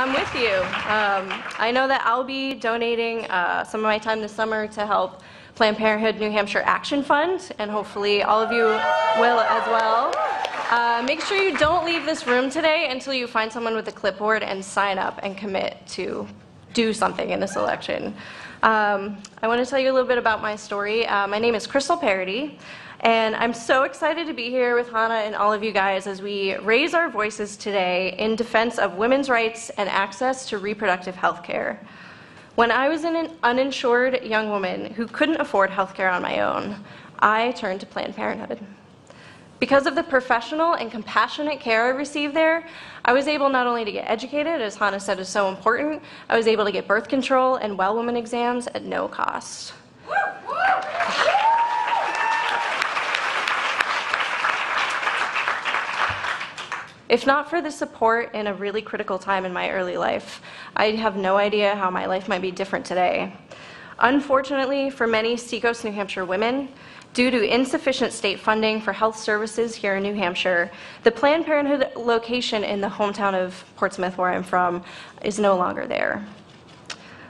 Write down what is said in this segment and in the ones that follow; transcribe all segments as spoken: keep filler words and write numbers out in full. I'm with you. Um, I know that I'll be donating uh, some of my time this summer to help Planned Parenthood New Hampshire Action Fund, and hopefully all of you will as well. Uh, make sure you don't leave this room today until you find someone with a clipboard and sign up and commit to do something in this election. Um, I want to tell you a little bit about my story. Uh, my name is Crystal Paradis, and I'm so excited to be here with Hannah and all of you guys as we raise our voices today in defense of women's rights and access to reproductive health care. When I was an uninsured young woman who couldn't afford healthcare on my own, I turned to Planned Parenthood. Because of the professional and compassionate care I received there, I was able not only to get educated, as Hannah said is so important, I was able to get birth control and well woman exams at no cost. If not for the support in a really critical time in my early life, I have no idea how my life might be different today. Unfortunately, for many Seacoast, New Hampshire women, due to insufficient state funding for health services here in New Hampshire, the Planned Parenthood location in the hometown of Portsmouth, where I'm from, is no longer there.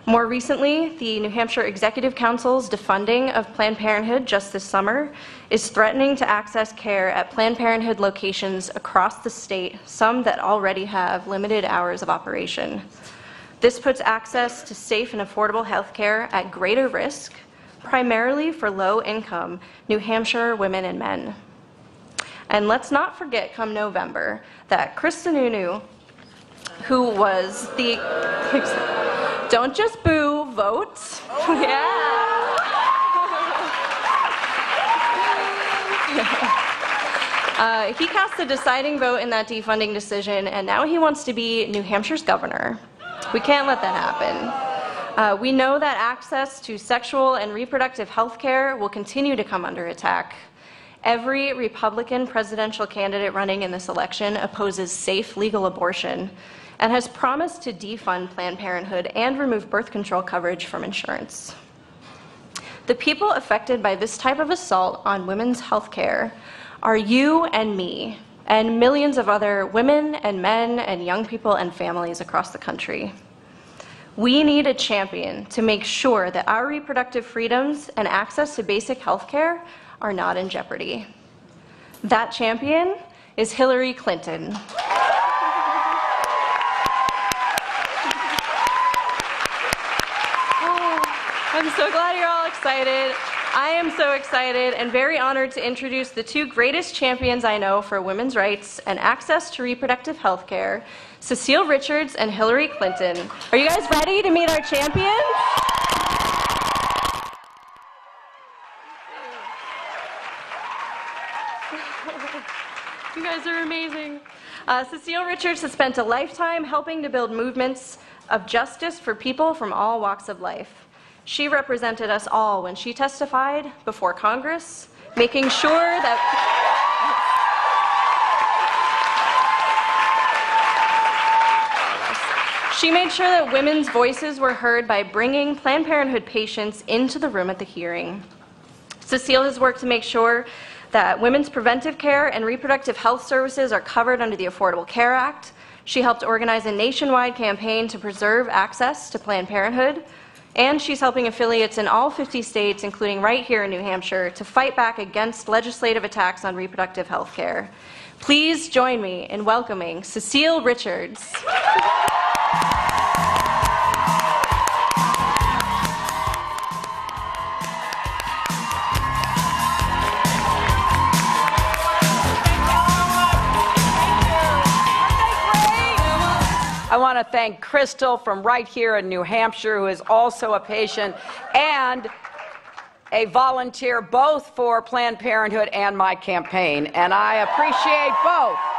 More recently, the New Hampshire Executive Council's defunding of Planned Parenthood just this summer is threatening to access care at Planned Parenthood locations across the state, some that already have limited hours of operation. This puts access to safe and affordable health care at greater risk, primarily for low-income New Hampshire women and men. And let's not forget, come November, that Chris Sununu, who was the... Don't just boo, vote. Oh. Yeah. uh, he cast the deciding vote in that defunding decision, and now he wants to be New Hampshire's governor. We can't let that happen. Uh, we know that access to sexual and reproductive health care will continue to come under attack. Every Republican presidential candidate running in this election opposes safe legal abortion and has promised to defund Planned Parenthood and remove birth control coverage from insurance. The people affected by this type of assault on women's health care are you and me, and millions of other women and men and young people and families across the country. We need a champion to make sure that our reproductive freedoms and access to basic health care are not in jeopardy. That champion is Hillary Clinton. I'm so glad you're all excited. I am so excited and very honored to introduce the two greatest champions I know for women's rights and access to reproductive health care, Cecile Richards and Hillary Clinton. Are you guys ready to meet our champions? You guys are amazing. Uh, Cecile Richards has spent a lifetime helping to build movements of justice for people from all walks of life. She represented us all when she testified before Congress, making sure that she made sure that women's voices were heard by bringing Planned Parenthood patients into the room at the hearing. Cecile has worked to make sure that women's preventive care and reproductive health services are covered under the Affordable Care Act. She helped organize a nationwide campaign to preserve access to Planned Parenthood. And she's helping affiliates in all fifty states, including right here in New Hampshire, to fight back against legislative attacks on reproductive health care. Please join me in welcoming Cecile Richards. I want to thank Crystal from right here in New Hampshire, who is also a patient and a volunteer both for Planned Parenthood and my campaign, and I appreciate both.